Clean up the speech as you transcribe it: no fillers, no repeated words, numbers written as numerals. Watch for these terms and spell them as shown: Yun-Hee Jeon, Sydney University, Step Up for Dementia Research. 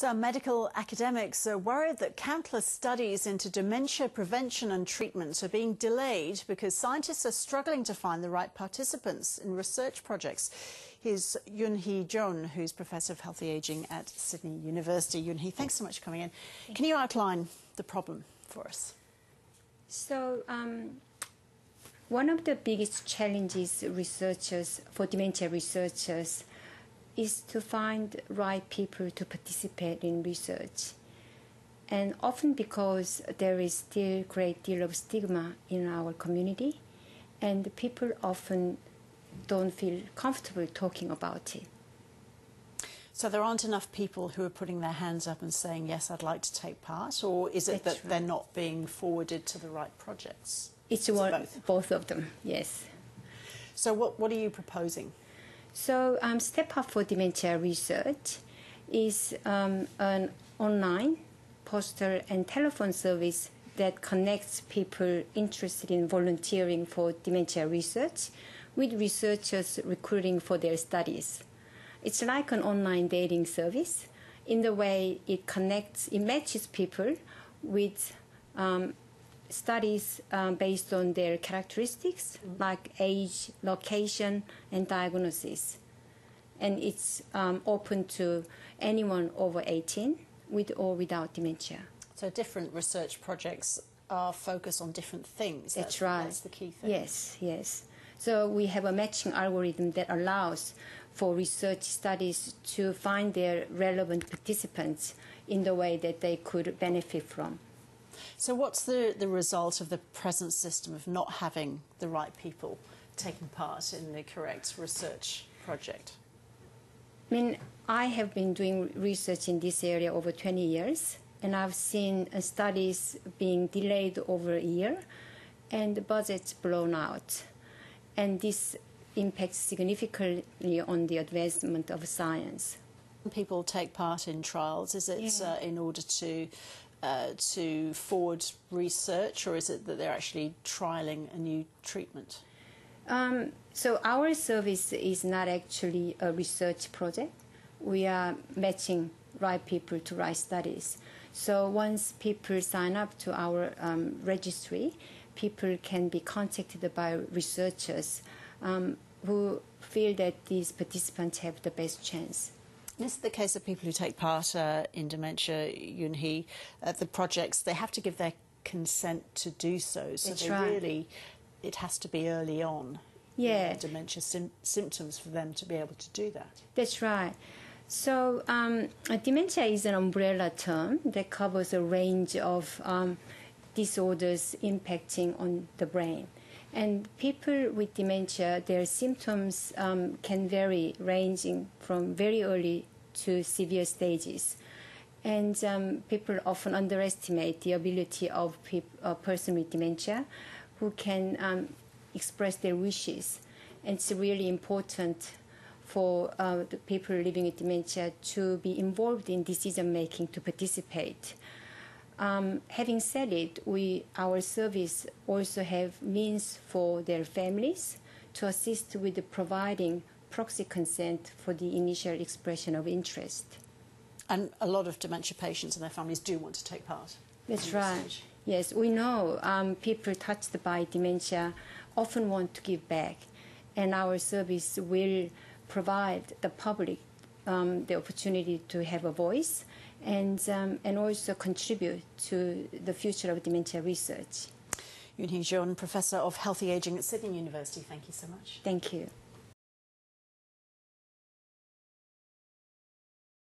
So medical academics are worried that countless studies into dementia prevention and treatment are being delayed because scientists are struggling to find the right participants in research projects. Here's Yun-Hee Jeon, who's Professor of Healthy Aging at Sydney University. Yun-Hee, thanks so much for coming in. Can you outline the problem for us? So one of the biggest challenges for dementia researchers is to find right people to participate in research, and often because there is still a great deal of stigma in our community and people often don't feel comfortable talking about it. So there aren't enough people who are putting their hands up and saying, yes, I'd like to take part, or is it that they're not being forwarded to the right projects? It's both of them, yes. So what are you proposing? So Step Up for Dementia Research is an online, postal and telephone service that connects people interested in volunteering for dementia research with researchers recruiting for their studies. It's like an online dating service in the way it matches people with studies based on their characteristics, like age, location, and diagnosis. And it's open to anyone over 18 with or without dementia. So different research projects are focused on different things. That's right. That's the key thing. Yes, yes. So we have a matching algorithm that allows for research studies to find their relevant participants in the way that they could benefit from. So what's the result of the present system of not having the right people taking part in the correct research project? I mean, I have been doing research in this area over 20 years, and I've seen studies being delayed over a year and the budget's blown out. And this impacts significantly on the advancement of science. People take part in trials. Is it in order to forward research, or is it that they're actually trialling a new treatment? So our service is not actually a research project. We are matching right people to right studies. So once people sign up to our registry, people can be contacted by researchers who feel that these participants have the best chance. This is the case of people who take part in dementia, Yun-Hee. The projects, they have to give their consent to do so. So they really, it has to be early on. Yeah. Dementia symptoms for them to be able to do that. That's right. So dementia is an umbrella term that covers a range of disorders impacting on the brain. And people with dementia, their symptoms can vary, ranging from very early to severe stages. And people often underestimate the ability of a person with dementia who can express their wishes. And it's really important for the people living with dementia to be involved in decision-making, to participate. Having said it, our service also have means for their families to assist with the providing proxy consent for the initial expression of interest. And a lot of dementia patients and their families do want to take part. That's right. Yes, we know people touched by dementia often want to give back, and our service will provide the public the opportunity to have a voice and also contribute to the future of dementia research. Yun-Hee Jeon, Professor of Healthy Aging at Sydney University, thank you so much. Thank you.